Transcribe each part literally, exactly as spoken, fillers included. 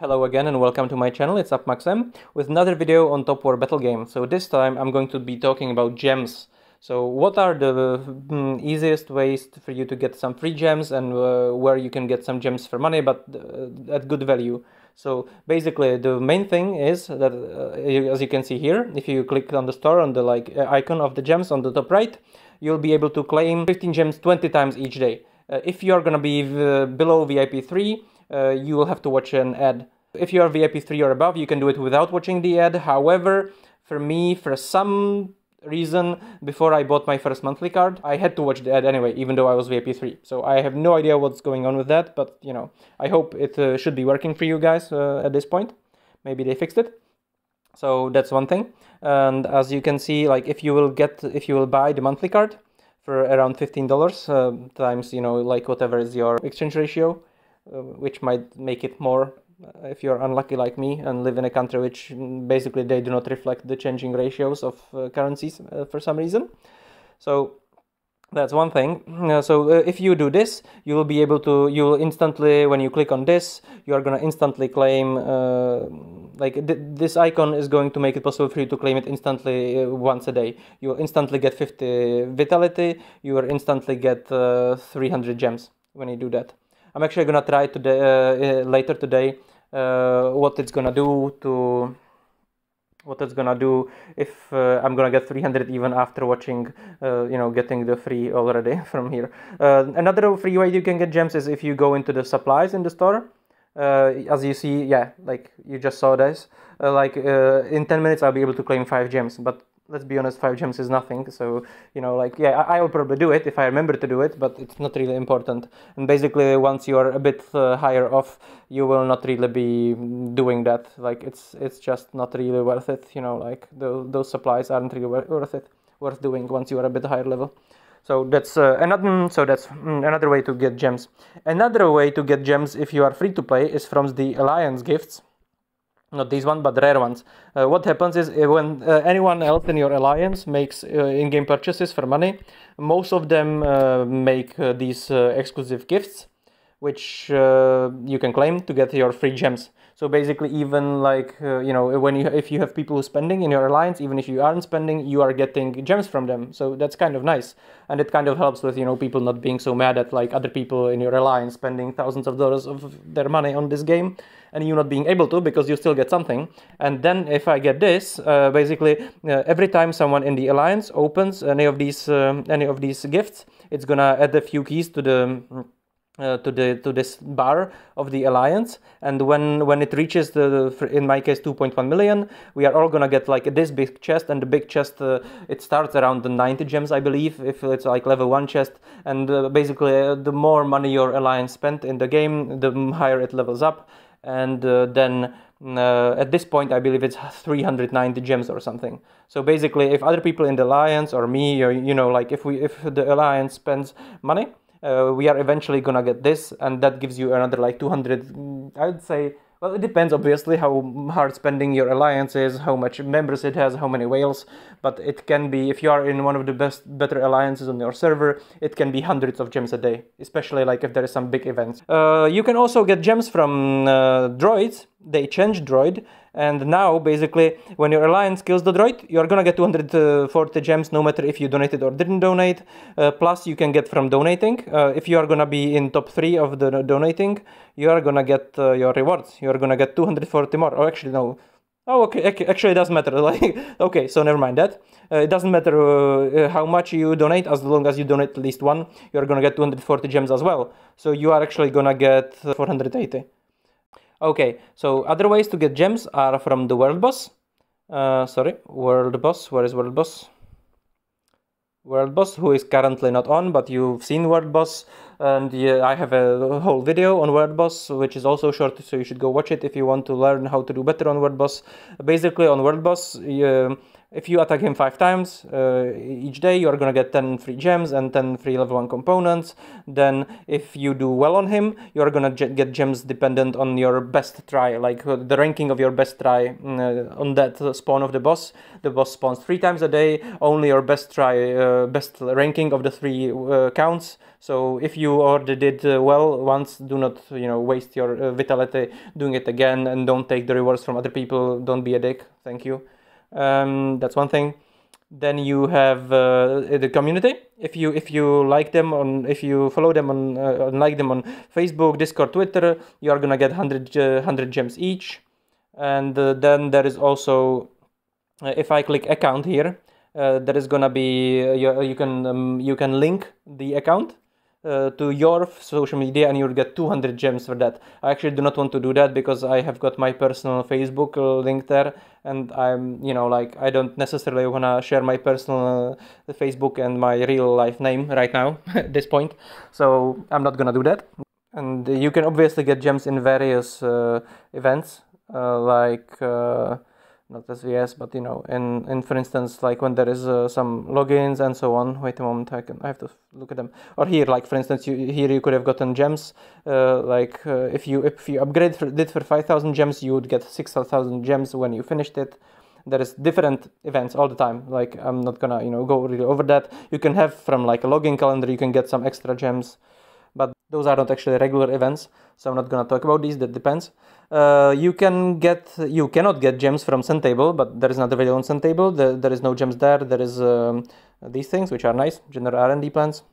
Hello again and welcome to my channel, it's UpMaxM with another video on Top War Battle Game. So this time I'm going to be talking about gems. So what are the mm, easiest ways for you to get some free gems and uh, where you can get some gems for money but uh, at good value. So basically the main thing is that uh, you, as you can see here, if you click on the store on the like icon of the gems on the top right, you'll be able to claim fifteen gems twenty times each day. Uh, if you're gonna be uh, below V I P three, Uh, you will have to watch an ad. If you are V I P three or above, you can do it without watching the ad. However, for me, for some reason, before I bought my first monthly card, I had to watch the ad anyway, even though I was V I P three. So I have no idea what's going on with that, but you know, I hope it uh, should be working for you guys uh, at this point. Maybe they fixed it. So that's one thing. And as you can see, like if you will get, if you will buy the monthly card for around fifteen dollars uh, times, you know, like whatever is your exchange ratio, Uh, which might make it more uh, if you're unlucky like me and live in a country which basically they do not reflect the changing ratios of uh, currencies uh, for some reason. So that's one thing. Uh, so uh, if you do this, you will be able to, you will instantly, when you click on this, you are going to instantly claim, uh, like th this icon is going to make it possible for you to claim it instantly uh, once a day. You will instantly get fifty vitality, you will instantly get uh, three hundred gems when you do that. I'm actually gonna try today, uh, later today, uh, what it's gonna do to, what it's gonna do if uh, I'm gonna get three hundred even after watching, uh, you know, getting the free already from here. Uh, another free way you can get gems is if you go into the supplies in the store. Uh, as you see, yeah, like you just saw this, uh, like uh, in ten minutes I'll be able to claim five gems, but let's be honest, five gems is nothing, so, you know, like, yeah, I will probably do it if I remember to do it, but it's not really important. And basically, once you are a bit uh, higher off, you will not really be doing that. Like, it's it's just not really worth it, you know, like, the, those supplies aren't really worth it, worth doing once you are a bit higher level. So that's, uh, another, so that's another way to get gems. Another way to get gems if you are free to play is from the Alliance gifts. Not these one, but rare ones. Uh, what happens is when uh, anyone else in your alliance makes uh, in-game purchases for money, most of them uh, make uh, these uh, exclusive gifts, which uh, you can claim to get your free gems. So basically, even like uh, you know, when you if you have people who are spending in your alliance, even if you aren't spending, you are getting gems from them. So that's kind of nice, and it kind of helps with you know people not being so mad at like other people in your alliance spending thousands of dollars of their money on this game. And you not being able to because you still get something. And then if I get this, uh, basically uh, every time someone in the alliance opens any of these um, any of these gifts, it's gonna add a few keys to the uh, to the to this bar of the alliance. And when when it reaches the, the in my case two point one million, we are all gonna get like this big chest. And the big chest uh, it starts around the ninety gems, I believe, if it's like level one chest. And uh, basically uh, the more money your alliance spent in the game, the higher it levels up. And uh, then uh, at this point I believe it's three hundred ninety gems or something. So basically if other people in the alliance or me or you know like if we if the alliance spends money, uh, we are eventually gonna get this, and that gives you another like two hundred, I would say. Well, it depends obviously how hard spending your alliance is, how much members it has, how many whales, but it can be, if you are in one of the best, better alliances on your server, it can be hundreds of gems a day, especially like if there is some big events. Uh, you can also get gems from uh, droids. They changed droid, and now basically when your alliance kills the droid, you're gonna get two hundred forty gems no matter if you donated or didn't donate. Uh, plus you can get from donating. Uh, if you are gonna be in top three of the donating, you are gonna get uh, your rewards. You're gonna get two hundred forty more. Oh, actually no. Oh, okay, actually it doesn't matter, like, okay, so never mind that. Uh, it doesn't matter uh, how much you donate, as long as you donate at least one, you're gonna get two hundred forty gems as well. So you are actually gonna get four hundred eighty. Okay, so other ways to get gems are from the World Boss. Uh, sorry, World Boss, where is World Boss? World Boss, who is currently not on, but you've seen World Boss, and yeah, I have a whole video on World Boss, which is also short, so you should go watch it if you want to learn how to do better on World Boss. Basically, on World Boss, you, If you attack him five times uh, each day, you are gonna get ten free gems and ten free level one components. Then if you do well on him, you are gonna get gems dependent on your best try, like uh, the ranking of your best try uh, on that spawn of the boss. The boss spawns three times a day, only your best try, uh, best ranking of the three uh, counts. So if you already did uh, well once, do not, you know, waste your uh, vitality doing it again, and don't take the rewards from other people. Don't be a dick, thank you. Um, that's one thing. Then you have uh, the community. If you if you like them on, if you follow them on, uh, and like them on Facebook, Discord, Twitter, you are gonna get one hundred gems each. And uh, then there is also, uh, if I click account here, uh, there is gonna be uh, you, you can um, you can link the account Uh, to your social media, and you'll get two hundred gems for that. I actually do not want to do that because I have got my personal Facebook link there, and I'm, you know, like, I don't necessarily want to share my personal uh, Facebook and my real life name right now at this point, so I'm not gonna do that. And you can obviously get gems in various uh, events, uh, like uh, not S V S, but you know, in, in for instance, like when there is uh, some logins and so on. Wait a moment, I can I have to look at them. Or here, like for instance, you, here you could have gotten gems. Uh, like uh, if you if you upgrade for, did for five thousand gems, you would get six thousand gems when you finished it. There is different events all the time. Like I'm not gonna you know go really over that. You can have from like a login calendar, you can get some extra gems. But those are not actually regular events, so I'm not gonna talk about these. That depends. Uh, you can get, you cannot get gems from Suntable, but there is another video on Suntable. There, there is no gems there. There is um, these things which are nice, general R and D plans.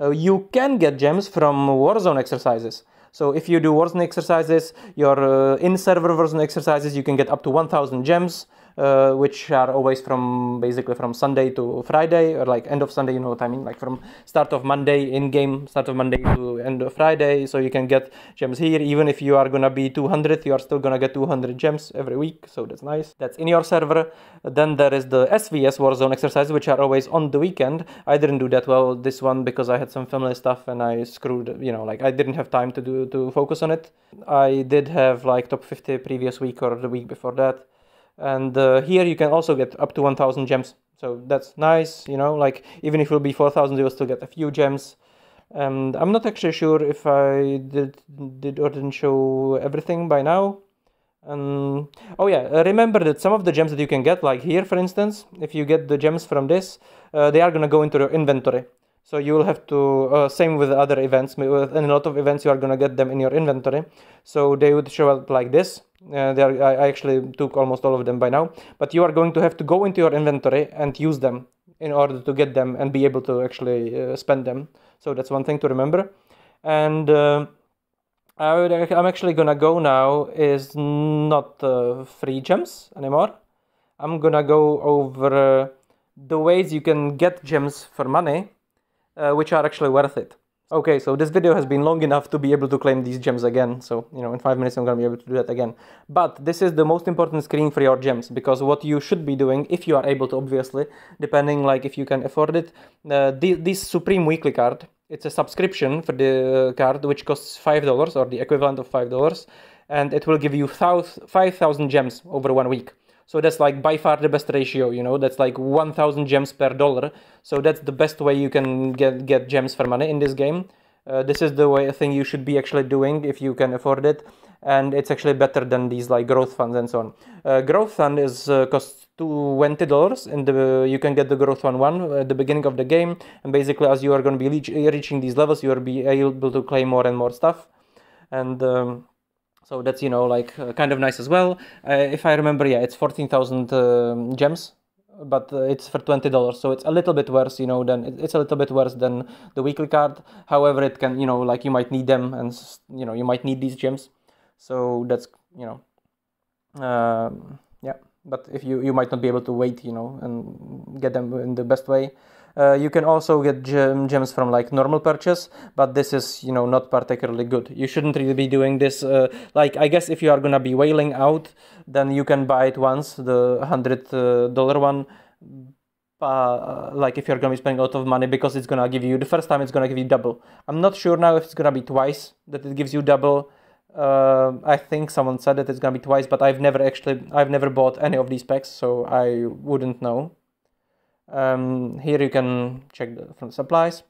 Uh, you can get gems from Warzone exercises. So if you do Warzone exercises, your uh, in-server Warzone exercises, you can get up to one thousand gems, uh, which are always from basically from Sunday to Friday, or like end of Sunday, you know what I mean, like from start of Monday in-game, start of Monday to end of Friday. So you can get gems here. Even if you are gonna be two hundred, you are still gonna get two hundred gems every week, so that's nice. That's in your server. Then there is the S V S Warzone exercises, which are always on the weekend. I didn't do that well this one because I had some family stuff and I screwed, you know, like I didn't have time to do to focus on it. I did have like top fifty previous week or the week before that, and uh, here you can also get up to one thousand gems, so that's nice. You know, like even if it will be four thousand, you will still get a few gems. And I'm not actually sure if I did did or didn't show everything by now. Um, oh yeah, remember that some of the gems that you can get, like here for instance, if you get the gems from this, uh, they are gonna go into your inventory. So you will have to, uh, same with other events, in a lot of events you are going to get them in your inventory. So they would show up like this. Uh, they are, I actually took almost all of them by now. But you are going to have to go into your inventory and use them in order to get them and be able to actually uh, spend them. So that's one thing to remember. And uh, I would, I'm actually going to go now is not uh, free gems anymore. I'm going to go over uh, the ways you can get gems for money. Uh, which are actually worth it. Okay, so this video has been long enough to be able to claim these gems again. So, you know, in five minutes I'm gonna be able to do that again. But this is the most important screen for your gems, because what you should be doing, if you are able to, obviously, depending like if you can afford it, uh, the, this Supreme Weekly card, it's a subscription for the card which costs five dollars or the equivalent of five dollars, and it will give you five thousand gems over one week. So that's like by far the best ratio, you know, that's like one thousand gems per dollar. So that's the best way you can get, get gems for money in this game. Uh, this is the way, thing you should be actually doing if you can afford it. And it's actually better than these like growth funds and so on. Uh, growth fund is uh, costs twenty dollars, and uh, you can get the growth fund one at the beginning of the game. And basically as you are going to be reaching these levels, you will be able to claim more and more stuff. And... Um, So that's, you know, like uh, kind of nice as well. Uh, if I remember, yeah, it's fourteen thousand um, gems, but uh, it's for twenty dollars. So it's a little bit worse, you know, than it's a little bit worse than the weekly card. However, it can, you know, like you might need them, and, you know, you might need these gems. So that's, you know, um, yeah, but if you, you might not be able to wait, you know, and get them in the best way. Uh, you can also get gem, gems from like normal purchase, but this is, you know, not particularly good. You shouldn't really be doing this. Uh, like, I guess if you are gonna be whaling out, then you can buy it once, the one hundred dollar one. Uh, like if you're gonna be spending a lot of money, because it's gonna give you, the first time it's gonna give you double. I'm not sure now if it's gonna be twice that it gives you double. Uh, I think someone said that it's gonna be twice, but I've never actually, I've never bought any of these packs, so I wouldn't know. Um, here you can check the, from supplies,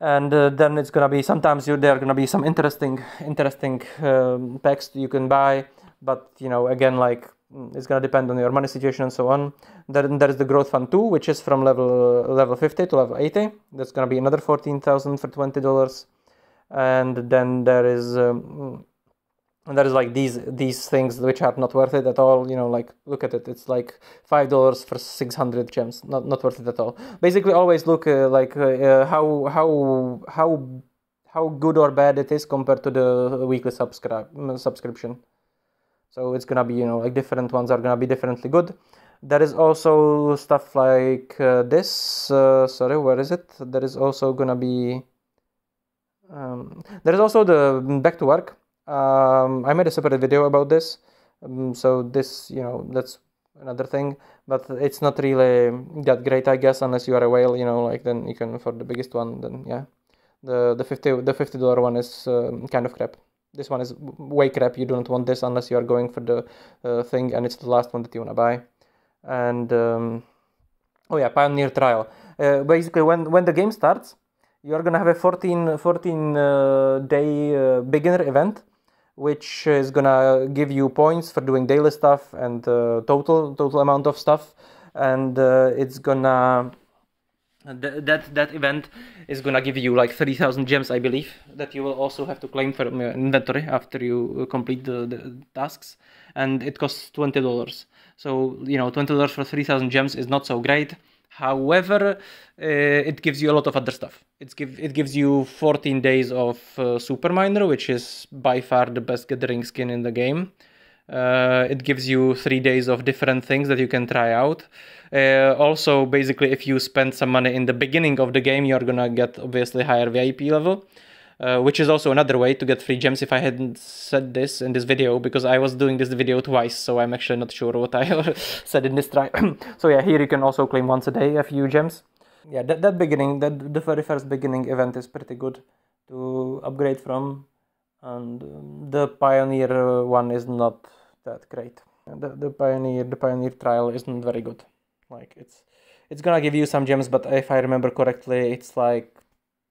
and uh, then it's gonna be sometimes you there are gonna be some interesting, interesting um, packs you can buy, but you know again like it's gonna depend on your money situation and so on. Then there is the growth fund too, which is from level level fifty to level eighty. That's gonna be another fourteen thousand for twenty dollars. And then there is um, and there is like these these things which are not worth it at all, you know, like look at it, it's like five dollars for six hundred gems, not not worth it at all. Basically always look uh, like uh, how how how how good or bad it is compared to the weekly subscribe subscription. So it's gonna be, you know, like different ones are gonna be differently good. There is also stuff like uh, this uh, sorry, where is it? There is also gonna be Um, there is also the back to work. Um, I made a separate video about this, um, so this, you know, that's another thing. But it's not really that great, I guess, unless you are a whale, you know. Like then you can for the biggest one, then yeah, the the fifty the fifty dollar one is um, kind of crap. This one is way crap. You don't want this unless you are going for the uh, thing, and it's the last one that you wanna buy. And um, oh yeah, Pioneer Trial. Uh, basically, when when the game starts, you are gonna have a fourteen, fourteen uh, day uh, beginner event, which is gonna give you points for doing daily stuff and uh, total total amount of stuff, and uh, it's gonna th that that event is gonna give you like three thousand gems, I believe, that you will also have to claim from your inventory after you complete the, the tasks, and it costs twenty dollars. So you know, twenty dollars for three thousand gems is not so great. However, uh, it gives you a lot of other stuff. It's give, it gives you fourteen days of uh, Super Miner, which is by far the best gathering skin in the game. Uh, it gives you three days of different things that you can try out. Uh, also, basically, if you spend some money in the beginning of the game, you're gonna get obviously higher V I P level. Uh, which is also another way to get free gems, if I hadn't said this in this video, because I was doing this video twice, so I'm actually not sure what I said in this try. So yeah, here you can also claim once a day a few gems. Yeah, that, that beginning, that the very first beginning event is pretty good to upgrade from, and um, the Pioneer one is not that great. The, the Pioneer, the Pioneer Trial isn't very good. Like it's, it's gonna give you some gems, but if I remember correctly, it's like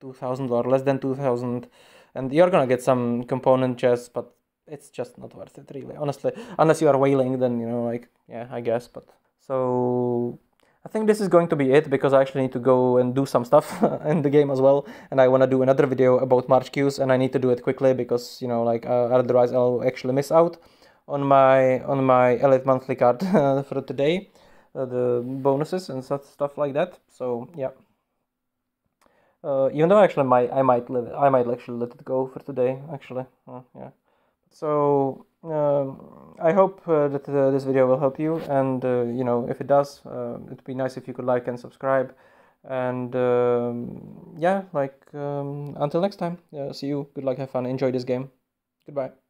two thousand or less than two thousand, and you're gonna get some component chests, but it's just not worth it really, honestly, unless you are whaling, then you know, like, yeah, I guess. But so I think this is going to be it, because I actually need to go and do some stuff in the game as well, and I want to do another video about March queues, and I need to do it quickly, because you know, like, uh, otherwise I'll actually miss out on my on my Elite monthly card for today, uh, the bonuses and stuff like that. So yeah. Uh, even though actually my I might live, I might actually let it go for today. Actually, oh, yeah. So um, I hope uh, that uh, this video will help you, and uh, you know, if it does, uh, it'd be nice if you could like and subscribe, and um, yeah, like um, until next time. Yeah, see you. Good luck. Have fun. Enjoy this game. Goodbye.